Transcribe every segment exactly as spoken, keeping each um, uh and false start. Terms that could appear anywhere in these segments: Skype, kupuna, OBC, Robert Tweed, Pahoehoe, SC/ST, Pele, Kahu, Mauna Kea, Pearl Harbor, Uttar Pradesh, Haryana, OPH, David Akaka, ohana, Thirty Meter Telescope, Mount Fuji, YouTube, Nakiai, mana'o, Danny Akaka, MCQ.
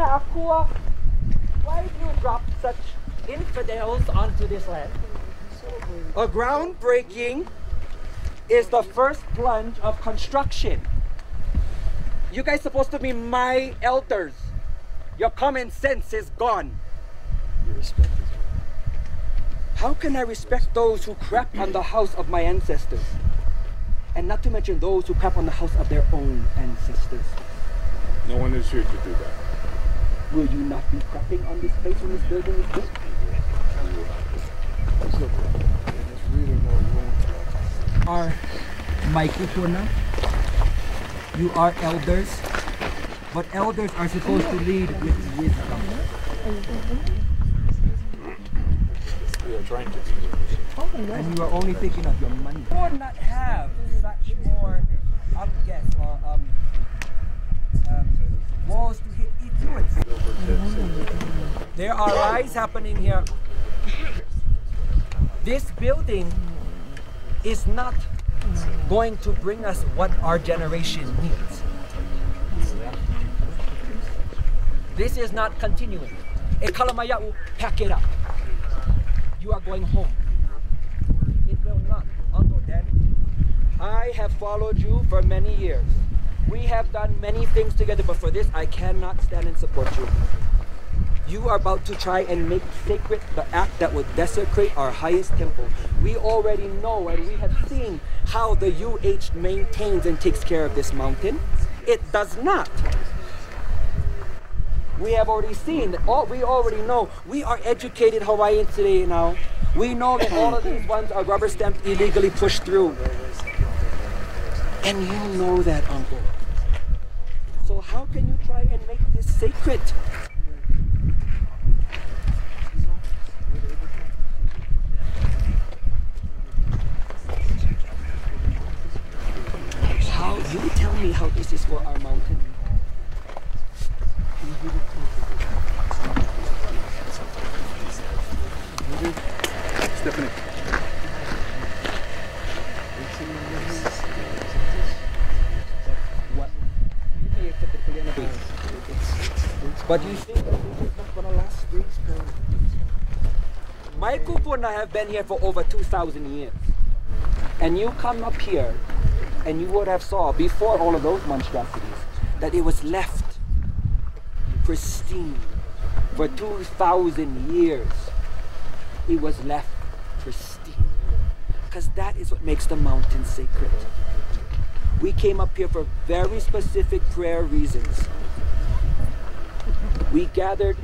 Mauna Akua, why do you drop such infidels onto this land? A groundbreaking is the first plunge of construction. You guys supposed to be my elders. Your common sense is gone. Your respect is gone. How can I respect those who crap on the house of my ancestors? And not to mention those who crap on the house of their own ancestors. No one is here to do that. Will you not be crapping on this place when this building is built? Are Mikey Tuna, you are elders, but elders are supposed to lead with wisdom. We are trying to do, and you are only thinking of your money. You would not have such more, I would guess, or um, um, walls to hit each with. There are lies happening here. This building is not going to bring us what our generation needs. This is not continuing. E Kalamaya'u, pack it up. You are going home. It will not. Uncle Danny, I have followed you for many years. We have done many things together, but for this, I cannot stand and support you. You are about to try and make sacred the act that would desecrate our highest temple. We already know and we have seen how the U H maintains and takes care of this mountain. It does not. We have already seen, all, we already know, we are educated Hawaiians today now. We know that all of these ones are rubber stamped, illegally pushed through. And you know that, Uncle. So how can you try and make this sacred? How, you tell me how this is for our mountain. Stephanie. What? But you think that this is not going to last? My kupuna have been here for over two thousand years. And you come up here and you would have saw, before all of those monstrosities, that it was left pristine for two thousand years. It was left pristine. Because that is what makes the mountain sacred. We came up here for very specific prayer reasons. We gathered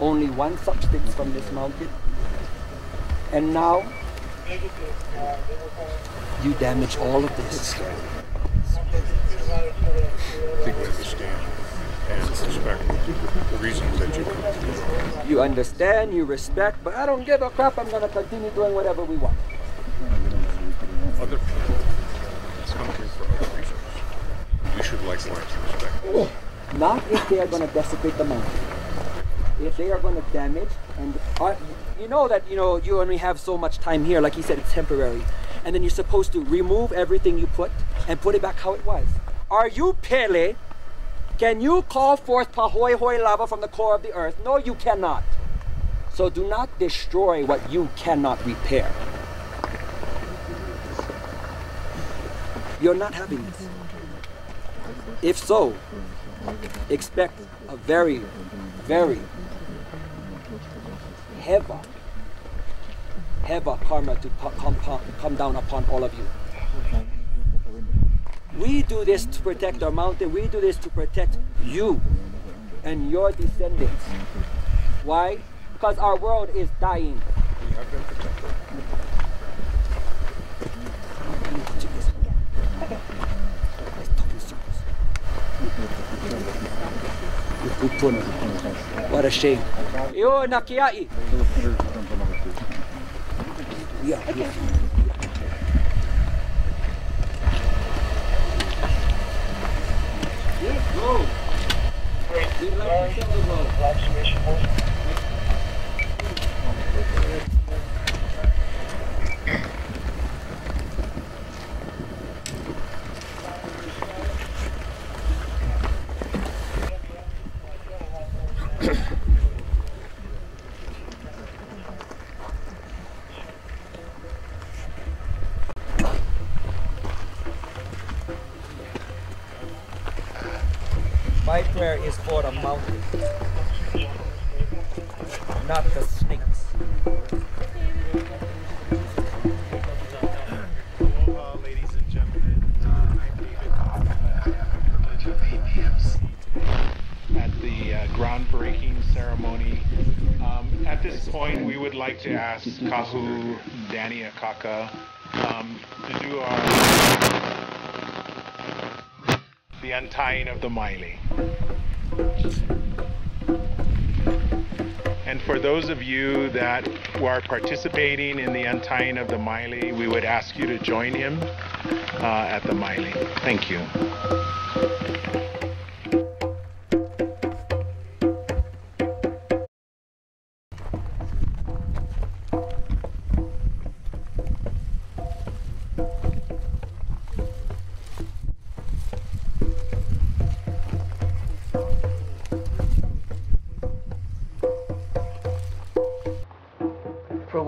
only one substance from this mountain. And now, you damage all of this. I think we understand and respect the reasons that you come. You understand, you respect, but I don't give a crap. I'm going to continue doing whatever we want. Other people come here for other reasons. We should likewise respect them. Not if they are going to desecrate the mountain. If they are going to damage, and uh, you know that you know you only have so much time here. Like he said, it's temporary. And then you're supposed to remove everything you put and put it back how it was. Are you Pele? Can you call forth Pahoehoe lava from the core of the earth? No, you cannot. So do not destroy what you cannot repair. You're not having this. If so, expect a very, very heavy Heva karma to come, come, come down upon all of you. We do this to protect our mountain. We do this to protect you and your descendants. Why? Because our world is dying. We have been protected. What a shame. Yo, Nakiai. Yeah, okay. Yeah. Yes, go. Great. We love each other, though. Congratulations. My prayer is for the mountains, not the snakes. Hello, ladies and gentlemen. I'm David Akaka at the uh, groundbreaking ceremony. Um, at this point, we would like to ask Kahu, Danny Akaka, um, to do our. The untying of the Miley. And for those of you that are participating in the untying of the Miley, we would ask you to join him uh, at the Miley. Thank you.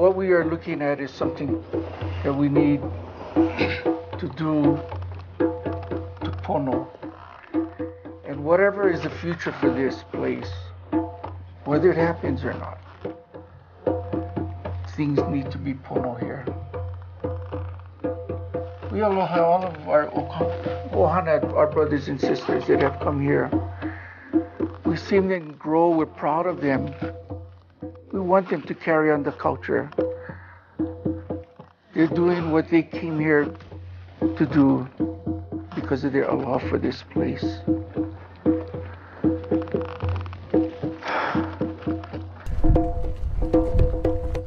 What we are looking at is something that we need to do to Pono. And whatever is the future for this place, whether it happens or not, things need to be Pono here. We aloha all of our ohana, our brothers and sisters that have come here. We've seen them grow, we're proud of them. We want them to carry on the culture. They're doing what they came here to do because of their love for this place.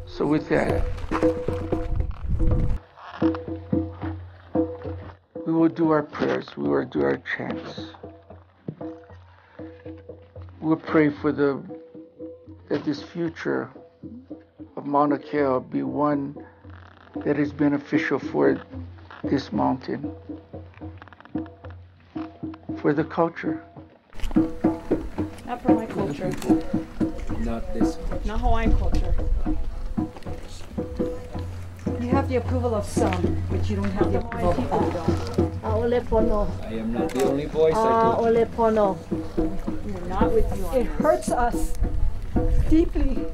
So with that, we will do our prayers, we will do our chants. We'll pray for the that this future of Mauna Kea be one that is beneficial for this mountain, for the culture. Not for my culture. Not this culture. Not Hawaiian culture. You have the approval of some, but you don't have the approval of all. Aʻole pono. I am not the only voice. Aʻole pono. You're not with you. It hurts us. Deeply.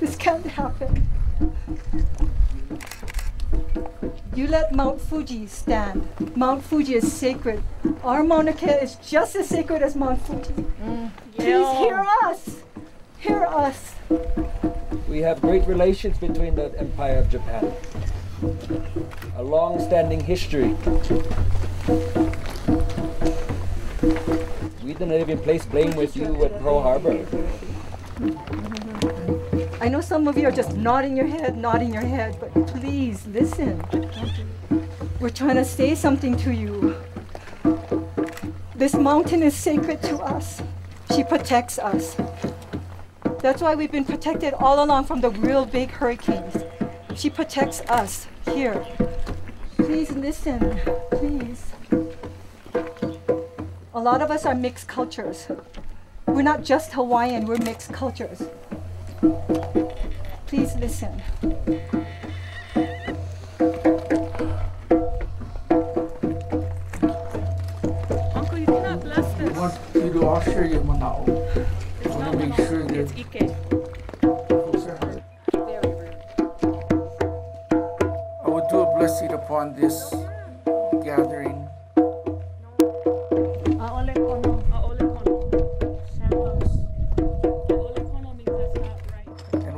This can't happen. You let Mount Fuji stand. Mount Fuji is sacred. Our Mauna Kea is just as sacred as Mount Fuji. Mm. Please yeah. hear us. Hear us. We have great relations between the Empire of Japan. A long-standing history. We didn't even play playing with you at Pearl Harbor. I know some of you are just nodding your head, nodding your head, but please listen. We're trying to say something to you. This mountain is sacred to us. She protects us. That's why we've been protected all along from the real big hurricanes. She protects us here. Please listen, please. A lot of us are mixed cultures. We're not just Hawaiian, we're mixed cultures. Please listen. Uncle, you cannot bless this. We want you to all share your mana'o. It's I not make sure it's Ike. I will do a blessing upon this gathering.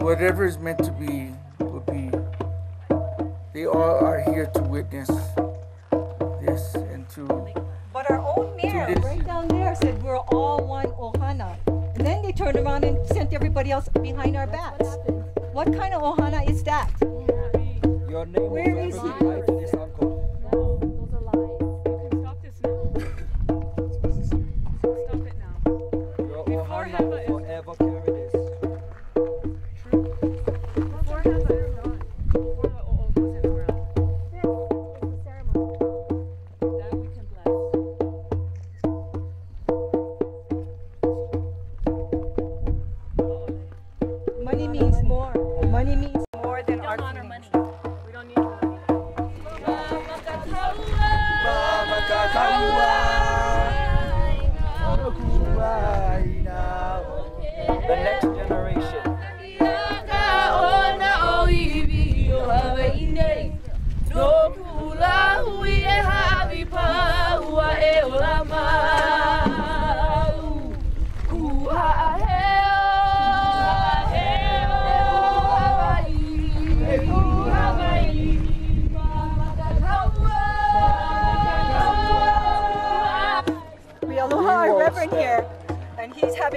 Whatever is meant to be, will be. They all are here to witness this and to... But our own mayor right down there said we're all one ohana. And then they turned around and sent everybody else behind our backs. What kind of ohana is that? Your name Where is he? Money means more. Money means more than our honor money. We don't need money.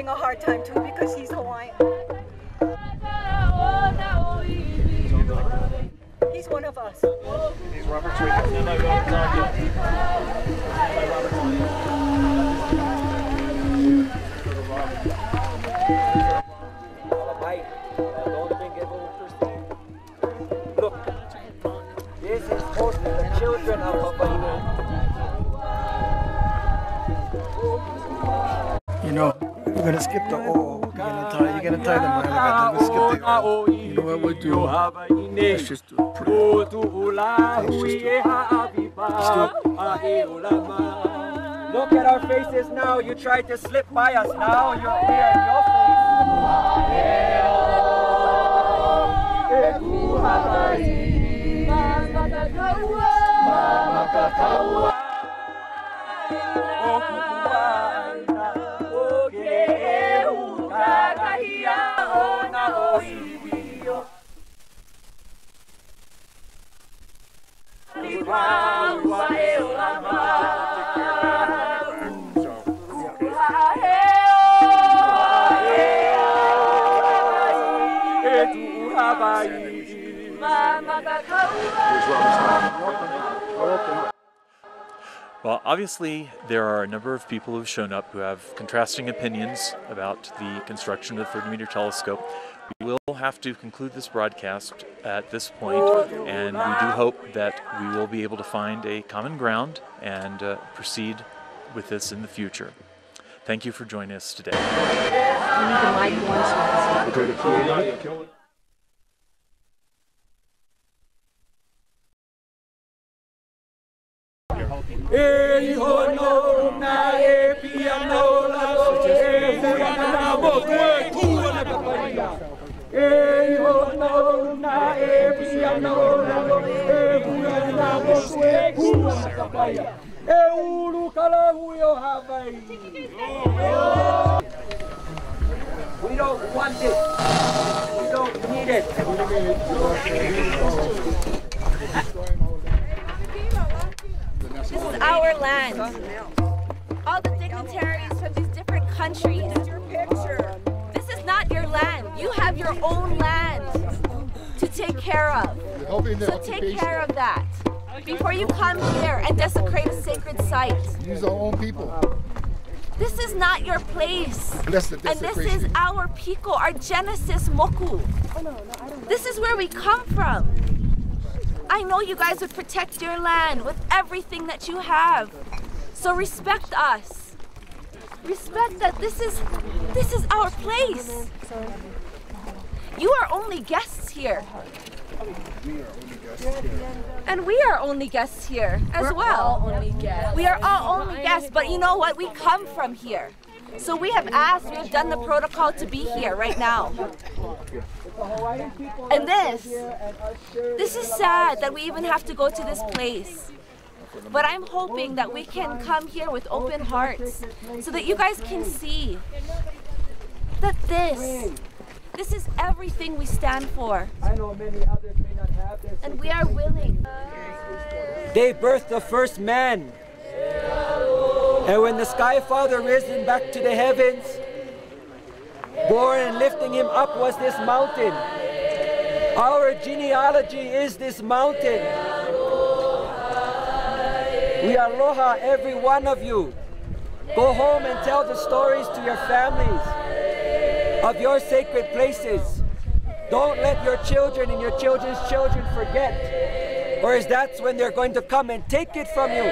having a hard time too because he's Hawaiian. He's one of us. He's Robert Tweed. Look, this is for the children of Pahoehoe. You know, we're gonna skip the O. You're gonna tie, you're gonna tie the mile. We're gonna skip the O. You know what we do? Let's just do it pretty. Let's just do it. Look at our faces now. You tried to slip by us. Now you're here in your face. Well, obviously, there are a number of people who have shown up who have contrasting opinions about the construction of the thirty meter telescope. We will have to conclude this broadcast at this point, and we do hope that we will be able to find a common ground and uh, proceed with this in the future. Thank you for joining us today. We don't want it. We don't need it. This is our land. All the dignitaries from these different countries. This is not your land. You have your own land to take care of. So take care of that before you come here and desecrate a sacred site. Use our own people. This is not your place. And this is our piko, our genesis moku. This is where we come from. I know you guys would protect your land with everything that you have. So respect us. Respect that this is this is our place. You are only guests here. We are only guests here. And we are only guests here as We're well. All only guests. We are all only guests, but you know what? We come from here. So we have asked, we have done the protocol to be here right now. And this, this is sad that we even have to go to this place. But I'm hoping that we can come here with open hearts so that you guys can see that this, this is everything we stand for. And we are willing. They birthed the first man. And when the Sky Father raised him back to the heavens, born and lifting him up was this mountain. Our genealogy is this mountain. We aloha every one of you. Go home and tell the stories to your families of your sacred places. Don't let your children and your children's children forget, or is that's when they're going to come and take it from you.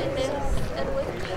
And with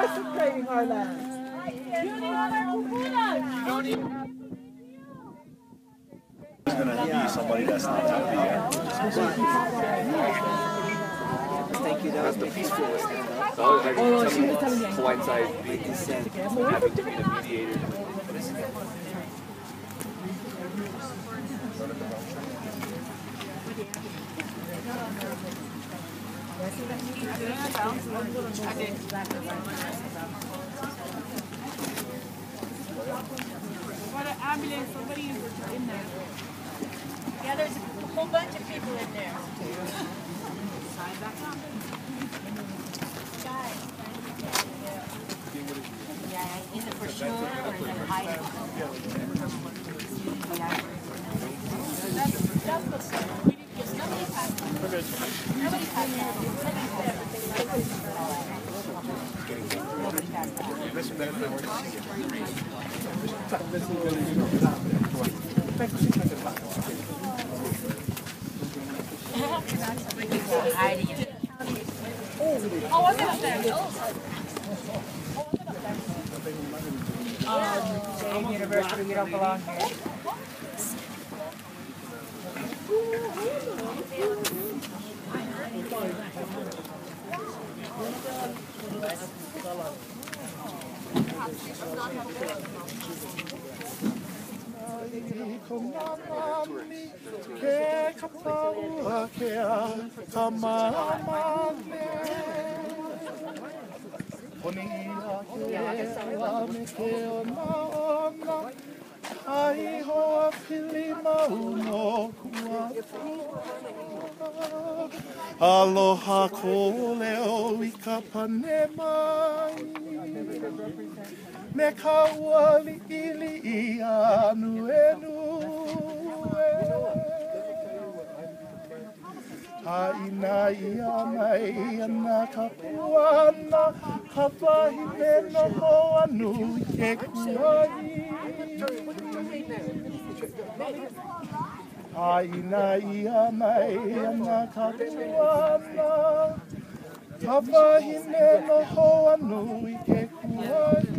desecrating our lands. You need going to use somebody that's not happy here. Thank you. That was the peacefulest thing. So I was like, oh, she was telling me Hawaiian side being consent, having to be the mediator. What an ambulance, somebody is in there. Yeah, there's a whole bunch of people in there. Sign back up. Guys. Yeah, either for sure or then hide. That's, that's what's good. We didn't get nobody passed. Nobody passed out. Nobody passed out. Nobody passed out. Oh, was it up there? Oh, was it up there? Um, Same University, we don't belong here. Come on, Aloha koleo lika panemai me kawali ili anuenu. Haina ia mai ana kapuana, kapahi mena mo anu e kuai. Haina ia mai ana kapuana, kapahi mena mo anu e kuai.